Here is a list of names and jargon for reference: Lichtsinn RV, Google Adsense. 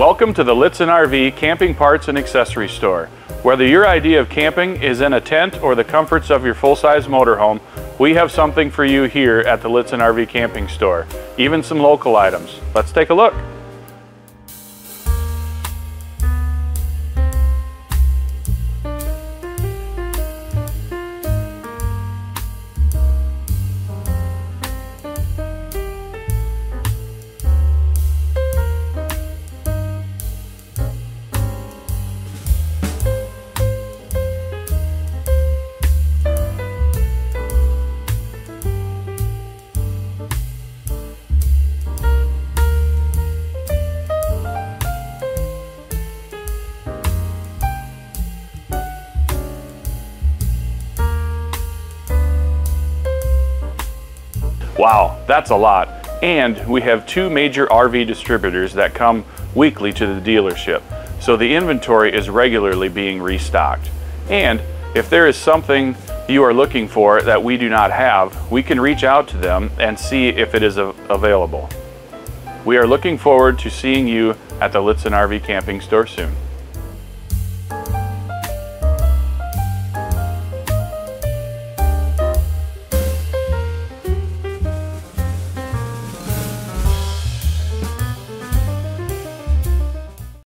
Welcome to the Lichtsinn RV Camping Parts and Accessory Store. Whether your idea of camping is in a tent or the comforts of your full-size motorhome, we have something for you here at the Lichtsinn RV Camping Store. Even some local items. Let's take a look. Wow, that's a lot. And we have two major RV distributors that come weekly to the dealership, so the inventory is regularly being restocked. And if there is something you are looking for that we do not have, we can reach out to them and see if it is available. We are looking forward to seeing you at the Lichtsinn RV Camping Store soon.